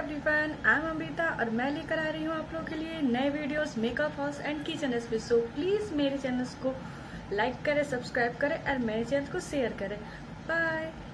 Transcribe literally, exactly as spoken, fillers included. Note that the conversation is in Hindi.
एवरीवन, आई एम अमृता और मैं लेकर आ रही हूँ आप लोगों के लिए नए videos makeup house and kitchen recipes. So please मेरे चैनल्स को लाइक करें, सब्सक्राइब करें और मेरे चैनल को शेयर करें। बाय।